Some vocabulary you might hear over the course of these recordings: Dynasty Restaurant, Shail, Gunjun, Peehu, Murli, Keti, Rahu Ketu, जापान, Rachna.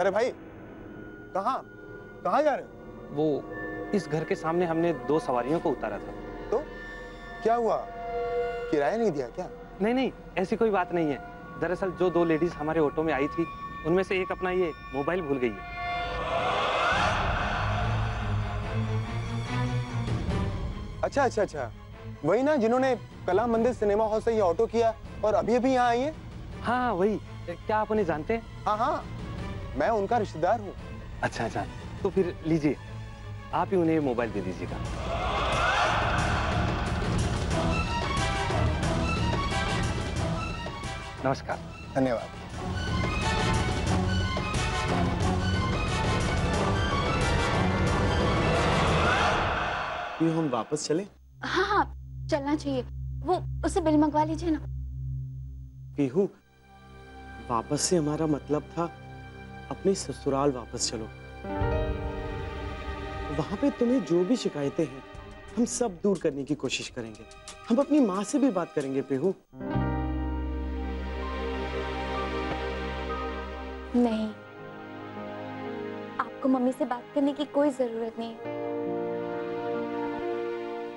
अरे भाई कहाँ जा रहे हो? वो इस घर के सामने हमने 2 सवारियों को उतारा था। तो क्या हुआ, किराया नहीं दिया क्या? नहीं, ऐसी कोई बात नहीं है। दरअसल जो 2 लेडीज हमारे ऑटो में आई थी उनमें से एक अपना ये मोबाइल भूल गई है। अच्छा, वही ना जिन्होंने कला मंदिर सिनेमा हॉल से ये ऑटो किया और अभी अभी यहाँ आई है। हाँ वही, क्या आप उन्हें जानते हैं? हाँ, मैं उनका रिश्तेदार हूँ। अच्छा, तो फिर लीजिए, आप ही उन्हें मोबाइल दे दीजिएगा। नमस्कार, धन्यवाद। हम वापस चले? हाँ, चलना चाहिए। वो उसे बिल मंगवा लीजिए ना। पीहू, वापस से हमारा मतलब था अपने ससुराल वापस चलो। वहां पे तुम्हें जो भी शिकायतें हैं हम सब दूर करने की कोशिश करेंगे। हम अपनी माँ से भी बात करेंगे। पीहू नहीं, आपको मम्मी से बात करने की कोई जरूरत नहीं है।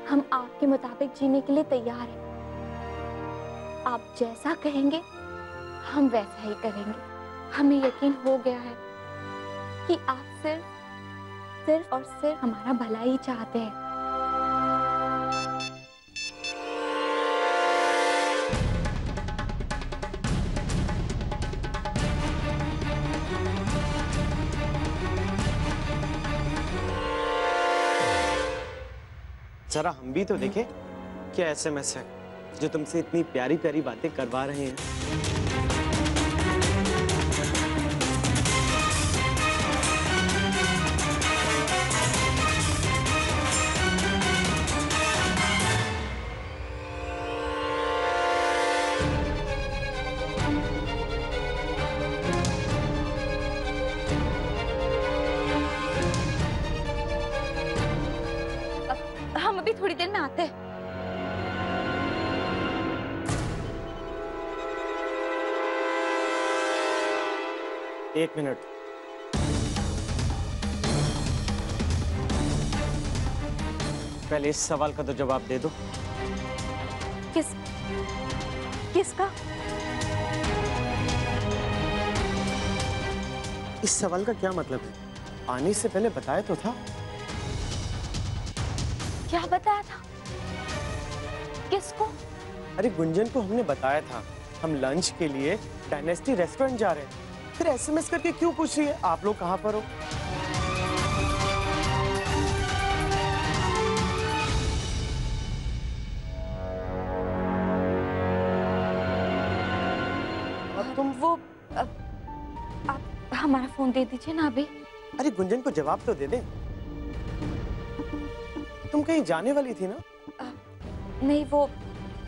हम आपके मुताबिक जीने के लिए तैयार हैं। आप जैसा कहेंगे हम वैसा ही करेंगे। हमें यकीन हो गया है कि आप सिर्फ और सिर्फ हमारा भला ही चाहते हैं। जरा हम भी तो देखें क्या SMS है जो तुमसे इतनी प्यारी प्यारी बातें करवा रहे हैं। एक मिनट, पहले इस सवाल का तो जवाब दे दो। किसका? इस सवाल का क्या मतलब है? आने से पहले बताया तो था। क्या बताया था? किसको? अरे गुंजन को हमने बताया था हम लंच के लिए डायनेस्टी रेस्टोरेंट जा रहे हैं। फिर SMS करके क्यों पूछ रही है? आप लोग कहाँ पर हो? आप हमारा फोन दे दीजिए ना अभी। अरे गुंजन को जवाब तो दे दे। तुम कहीं जाने वाली थी ना? नहीं, वो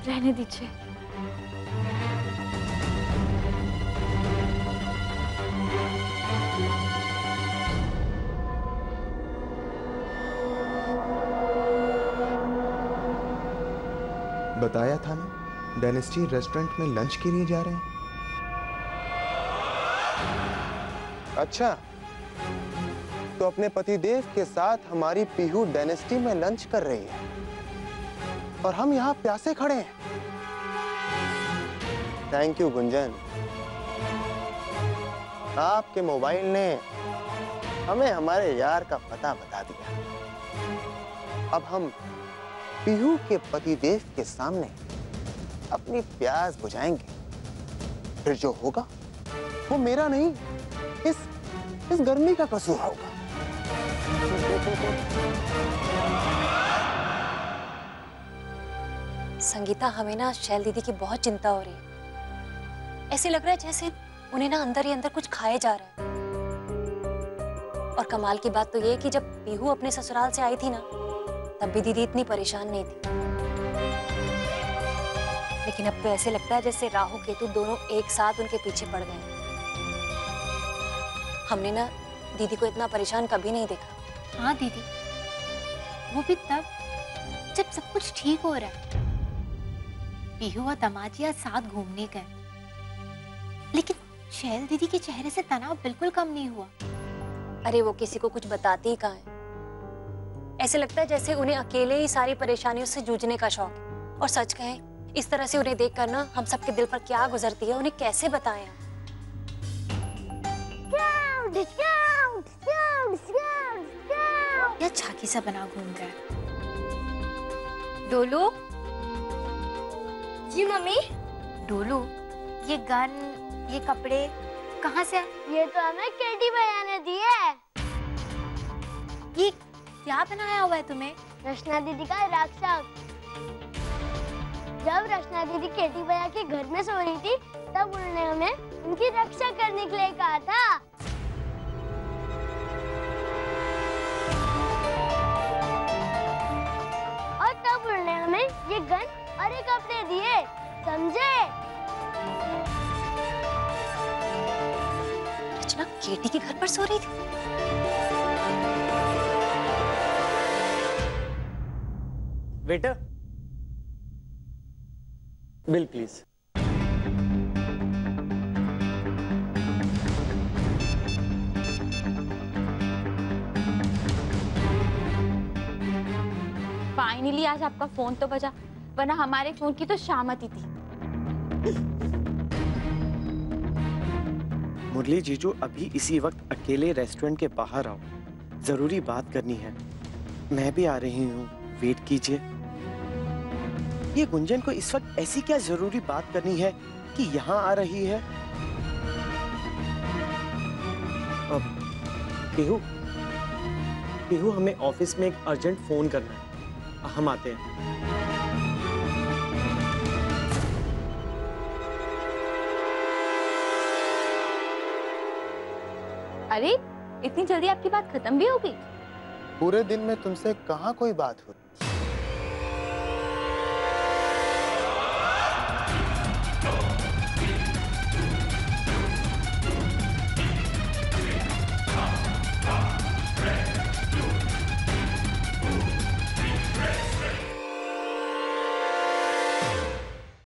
रहने दीजिए। बताया था ना, डायनेस्टी रेस्टोरेंट में लंच के लिए जा रहे हैं। अच्छा, तो अपने पतिदेव के साथ हमारी पीहू डायनेस्टी में लंच कर रही है और हम यहाँ प्यासे खड़े हैं। थैंक यू गुंजन, आपके मोबाइल ने हमें हमारे यार का पता बता दिया। अब हम पीहू के पतिदेव के सामने अपनी प्यास बुझाएंगे। फिर जो होगा वो मेरा नहीं, इस गर्मी का कसूर होगा। संगीता, हमें ना शैल दीदी की बहुत चिंता हो रही है। ऐसे लग रहा है जैसे उन्हें ना अंदर ही अंदर कुछ खाए जा रहा है। और कमाल की बात तो ये कि जब पीहू अपने ससुराल से आई थी ना, तब भी दीदी इतनी परेशान नहीं थी। लेकिन अब तो ऐसे लगता है जैसे राहु केतु दोनों एक साथ उनके पीछे पड़ गए। हमने ना दीदी को इतना परेशान कभी नहीं देखा। हाँ दीदी, वो भी तब जब सब कुछ ठीक हो रहा है। पीहू और दामाद साथ घूमने गए, लेकिन शैल दीदी के चेहरे से तनाव बिल्कुल कम नहीं हुआ। अरे वो किसी को कुछ बताती ही कहाँ है। ऐसे लगता है जैसे उन्हें अकेले ही सारी परेशानियों से जूझने का शौक है। और सच कहे इस तरह से उन्हें देख कर ना हम सबके दिल पर क्या गुजरती है उन्हें कैसे बताएं। क्या झांकी सा बना घूम गया। डोलू जी मम्मी। डोलू ये गन ये कपड़े कहाँ से? ये तो हमें केटी भैया ने दिए है। ये क्या बनाया हुआ है तुम्हें? रचना दीदी का राक्षस। जब रचना दीदी केटी भैया के घर में सो रही थी तब उन्होंने हमें उनकी रक्षा करने के लिए कहा था। और तब उन्होंने हमें ये गन और ये कपड़े दिए, समझे? रचना केटी के घर पर सो रही थी। Waiter, bill please. फाइनली आज आपका फोन तो बजा, वरना हमारे फोन की तो शामत ही थी। मुरली जीजू अभी इसी वक्त अकेले रेस्टोरेंट के बाहर आओ, जरूरी बात करनी है। मैं भी आ रही हूँ, वेट कीजिए। ये गुंजन को इस वक्त ऐसी क्या जरूरी बात करनी है कि यहाँ आ रही है? अब पीहू, पीहू हमें ऑफिस में एक अर्जेंट फोन करना है, हम आते हैं। अरे इतनी जल्दी आपकी बात खत्म भी हो गई? पूरे दिन में तुमसे कहाँ कोई बात हुई।